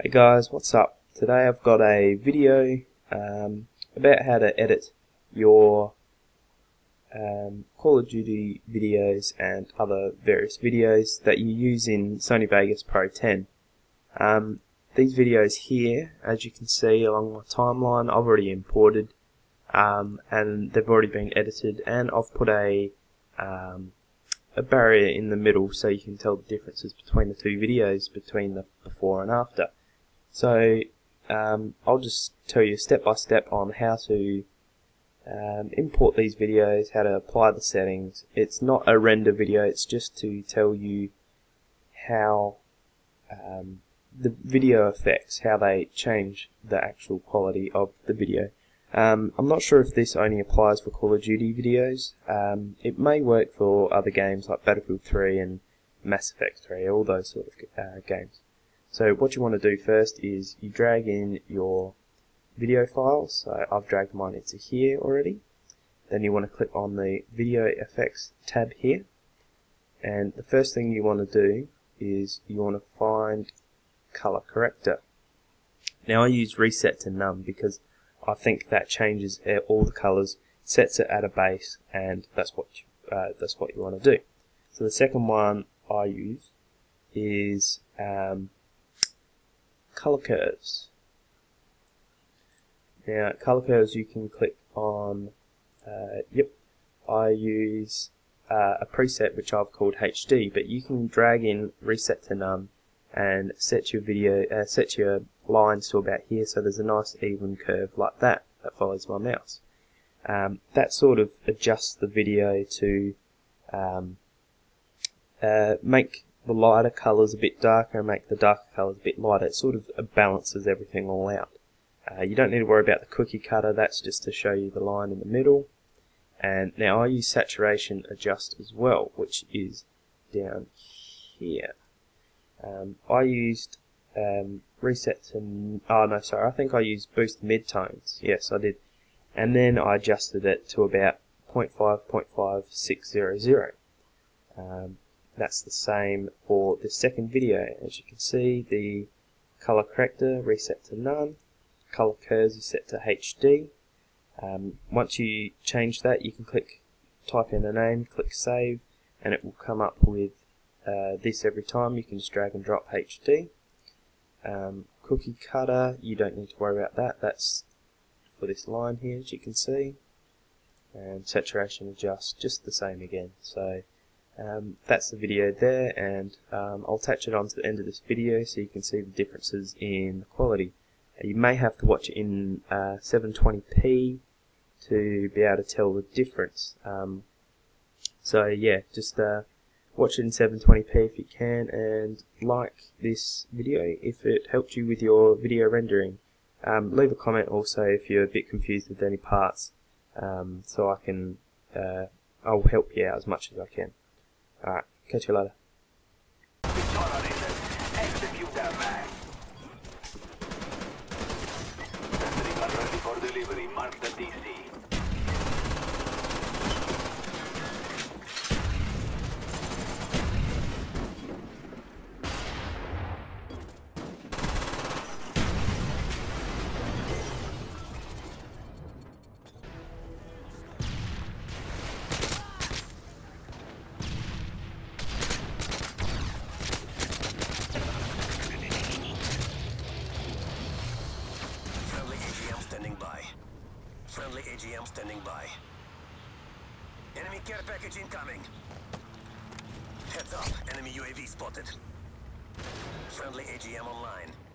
Hey guys, what's up? Today I've got a video about how to edit your Call of Duty videos and other various videos that you use in Sony Vegas Pro 10. These videos here, as you can see along my timeline, I've already imported and they've already been edited, and I've put a barrier in the middle so you can tell the differences between the two videos, between the before and after. So I'll just tell you step by step on how to import these videos, how to apply the settings. It's not a render video, it's just to tell you how the video effects, how they change the actual quality of the video. I'm not sure if this only applies for Call of Duty videos. It may work for other games like Battlefield 3 and Mass Effect 3, all those sort of games. So what you want to do first is you drag in your video file. So I've dragged mine into here already. Then you want to click on the video effects tab here. And the first thing you want to do is you want to find color corrector. Now I use reset to none because I think that changes all the colors, sets it at a base, and that's what you want to do. So the second one I use is color curves. Now color curves, you can click on. I use a preset which I've called HD, but you can drag in reset to none and set your video, set your lines to about here, so there's a nice even curve like that that follows my mouse. That sort of adjusts the video to make the lighter colours a bit darker and make the darker colours a bit lighter. It sort of balances everything all out. You don't need to worry about the cookie cutter, that's just to show you the line in the middle. And now I use saturation adjust as well, which is down here. I used reset to, I think I used boost midtones. Yes, I did. And then I adjusted it to about 0.5, 0.5600. That's the same for the second video. As you can see, the color corrector, reset to none, color curves is set to HD. Once you change that, you can click, type in a name, click save, and it will come up with this every time. You can just drag and drop HD. Cookie cutter, you don't need to worry about that, that's for this line here, as you can see. And saturation adjust, just the same again. So that's the video there, and I'll attach it onto the end of this video so you can see the differences in the quality. You may have to watch it in 720p to be able to tell the difference. So yeah, just watch it in 720p if you can, and like this video if it helped you with your video rendering. Leave a comment also if you're a bit confused with any parts, so I can, I'll help you out as much as I can. Alright, catch you later. Execute that man. Sentry gun ready for delivery, mark the DC. Friendly AGM standing by. Enemy care package incoming. Heads up, enemy UAV spotted. Friendly AGM online.